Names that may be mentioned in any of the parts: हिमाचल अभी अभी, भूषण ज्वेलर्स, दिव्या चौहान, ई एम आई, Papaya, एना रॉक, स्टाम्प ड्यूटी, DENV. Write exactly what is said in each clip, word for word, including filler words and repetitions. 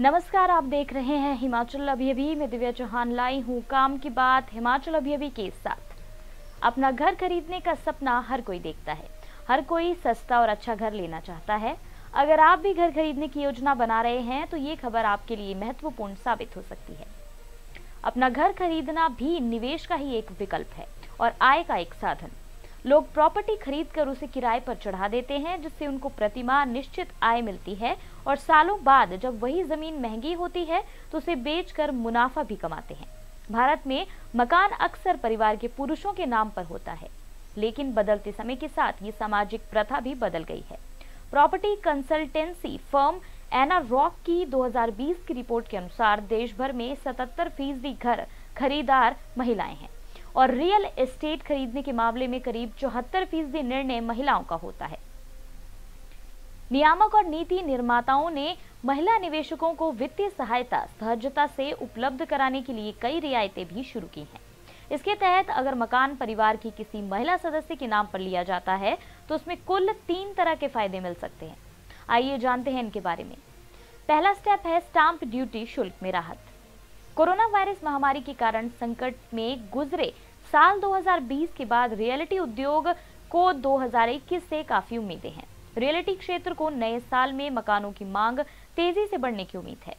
नमस्कार, आप देख रहे हैं हिमाचल अभी अभी। मैं दिव्या चौहान लाई हूँ काम की बात हिमाचल अभी अभी के साथ। अपना घर खरीदने का सपना हर कोई देखता है, हर कोई सस्ता और अच्छा घर लेना चाहता है। अगर आप भी घर खरीदने की योजना बना रहे हैं तो ये खबर आपके लिए महत्वपूर्ण साबित हो सकती है। अपना घर खरीदना भी निवेश का ही एक विकल्प है और आय का एक साधन। लोग प्रॉपर्टी खरीद कर उसे किराए पर चढ़ा देते हैं, जिससे उनको प्रतिमाह निश्चित आय मिलती है और सालों बाद जब वही जमीन महंगी होती है तो उसे बेचकर मुनाफा भी कमाते हैं। भारत में मकान अक्सर परिवार के पुरुषों के नाम पर होता है, लेकिन बदलते समय के साथ ये सामाजिक प्रथा भी बदल गई है। प्रॉपर्टी कंसल्टेंसी फर्म एना रॉक की दो हज़ार बीस की रिपोर्ट के अनुसार देश भर में सतहत्तर फीसदी घर खरीदार महिलाएं हैं और रियल एस्टेट खरीदने के मामले में करीब चौहत्तर फीसदी निर्णय महिलाओं का होता है। नियामक और नीति निर्माताओं ने महिला निवेशकों को वित्तीय सहायता सहजता से उपलब्ध कराने के लिए कई रियायतें भी शुरू की हैं। इसके तहत अगर मकान परिवार की किसी महिला सदस्य के नाम पर लिया जाता है तो उसमें कुल तीन तरह के फायदे मिल सकते हैं। आइए जानते हैं इनके बारे में। पहला स्टेप है स्टाम्प ड्यूटी शुल्क में राहत। कोरोना वायरस महामारी के कारण संकट में गुजरे साल दो हज़ार बीस के बाद रियल्टी उद्योग को दो हज़ार इक्कीस से काफी उम्मीदें हैं। रियल्टी क्षेत्र को नए साल में मकानों की मांग तेजी से बढ़ने की उम्मीद है।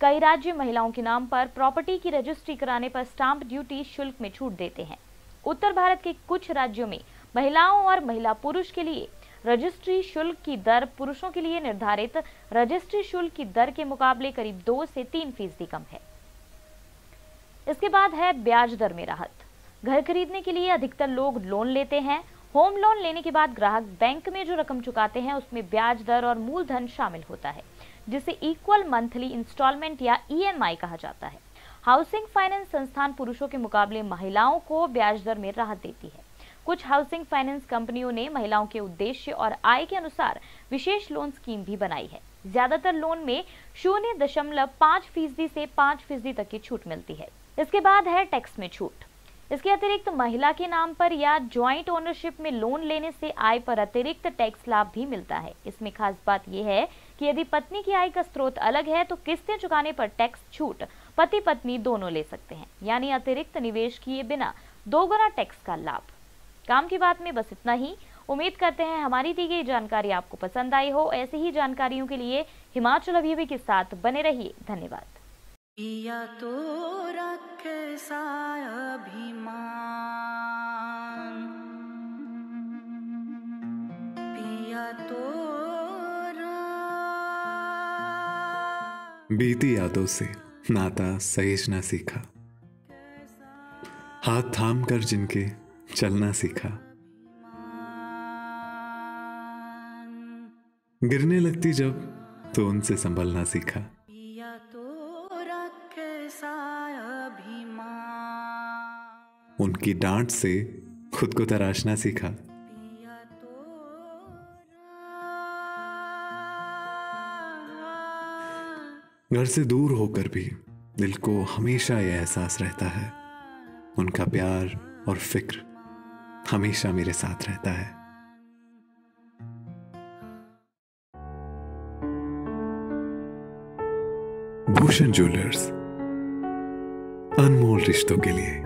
कई राज्य महिलाओं के नाम पर प्रॉपर्टी की रजिस्ट्री कराने पर स्टाम्प ड्यूटी शुल्क में छूट देते हैं। उत्तर भारत के कुछ राज्यों में महिलाओं और महिला पुरुष के लिए रजिस्ट्री शुल्क की दर पुरुषों के लिए निर्धारित रजिस्ट्री शुल्क की दर के मुकाबले करीब दो से तीन फीसदी कम है। इसके बाद है ब्याज दर में राहत। घर खरीदने के लिए अधिकतर लोग लोन लेते हैं। होम लोन लेने के बाद ग्राहक बैंक में जो रकम चुकाते हैं उसमें ब्याज दर और मूलधन शामिल होता है, जिसे इक्वल मंथली इंस्टॉलमेंट या ई एम आई कहा जाता है। हाउसिंग फाइनेंस संस्थान पुरुषों के मुकाबले महिलाओं को ब्याज दर में राहत देती है। कुछ हाउसिंग फाइनेंस कंपनियों ने महिलाओं के उद्देश्य और आय के अनुसार विशेष लोन स्कीम भी बनाई है। ज्यादातर लोन में शून्य दशमलव पाँच फीसदी से पाँच फीसदी तक की छूट मिलती है। इसके बाद है टैक्स में छूट। इसके अतिरिक्त महिला के नाम पर या ज्वाइंट ओनरशिप में लोन लेने से आय पर अतिरिक्त टैक्स लाभ भी मिलता है। इसमें खास बात यह है कि यदि पत्नी की आय का स्रोत अलग है तो किस्तें चुकाने पर टैक्स छूट पति पत्नी दोनों ले सकते हैं, यानी अतिरिक्त निवेश किए बिना दोगुना टैक्स का लाभ। काम की बात में बस इतना ही। उम्मीद करते हैं हमारी दी गई जानकारी आपको पसंद आई हो। ऐसे ही जानकारियों के लिए हिमाचल अभी अभी के साथ बने रहिए। धन्यवाद। या तो रख साया अभिमान, पिया तो बीती यादों से नाता सहेजना सीखा, हाथ थाम कर जिनके चलना सीखा, गिरने लगती जब तो उनसे संभलना सीखा। उनकी डांट से खुद को तराशना सीखा, घर से दूर होकर भी दिल को हमेशा यह एहसास रहता है उनका प्यार और फिक्र हमेशा मेरे साथ रहता है। भूषण ज्वेलर्स, अनमोल रिश्तों के लिए।